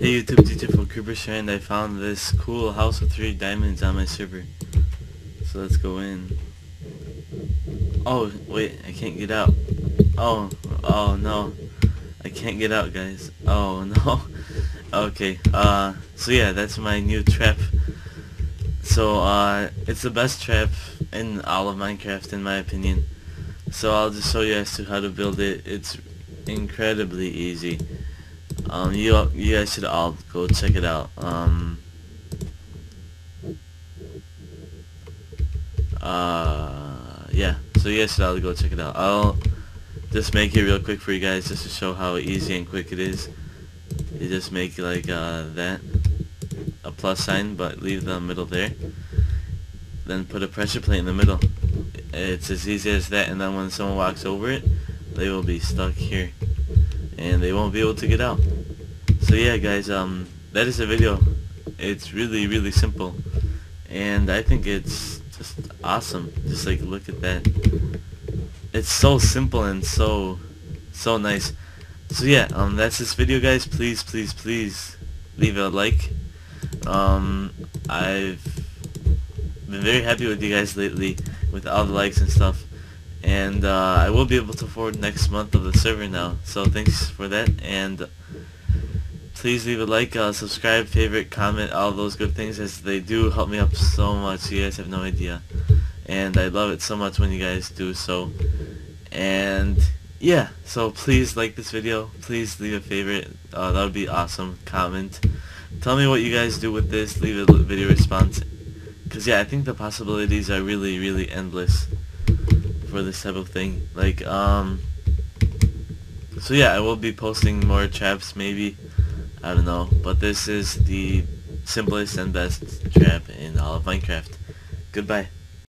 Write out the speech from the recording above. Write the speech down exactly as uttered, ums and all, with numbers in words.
Hey YouTube, D J from CooperStrand. I found this cool house with three diamonds on my server. So let's go in. Oh, wait, I can't get out. Oh, oh no. I can't get out, guys. Oh no. Okay, uh, so yeah, that's my new trap. So, uh, it's the best trap in all of Minecraft, in my opinion. So I'll just show you as to how to build it. It's incredibly easy. Um, you, you guys should all go check it out. Um, uh, yeah, so you guys should all go check it out. I'll just make it real quick for you guys just to show how easy and quick it is. You just make like uh, that, a plus sign, but leave the middle there. Then put a pressure plate in the middle. It's as easy as that, and then when someone walks over it, they will be stuck here. And they won't be able to get out. So yeah, guys, um, that is the video. It's really, really simple, and I think it's just awesome. Just like look at that. It's so simple and so, so nice. So yeah, um, that's this video, guys. Please, please, please leave a like. Um, I've been very happy with you guys lately with all the likes and stuff. And uh, I will be able to forward next month of the server now, so thanks for that, and please leave a like, uh, subscribe, favorite, comment, all those good things, as they do help me up so much. You guys have no idea, and I love it so much when you guys do so. And yeah, so please like this video, please leave a favorite, uh, that would be awesome. Comment, tell me what you guys do with this, leave a video response, because yeah, I think the possibilities are really, really endless for this type of thing. Like um so yeah, I will be posting more traps, maybe, I don't know, but this is the simplest and best trap in all of Minecraft. Goodbye.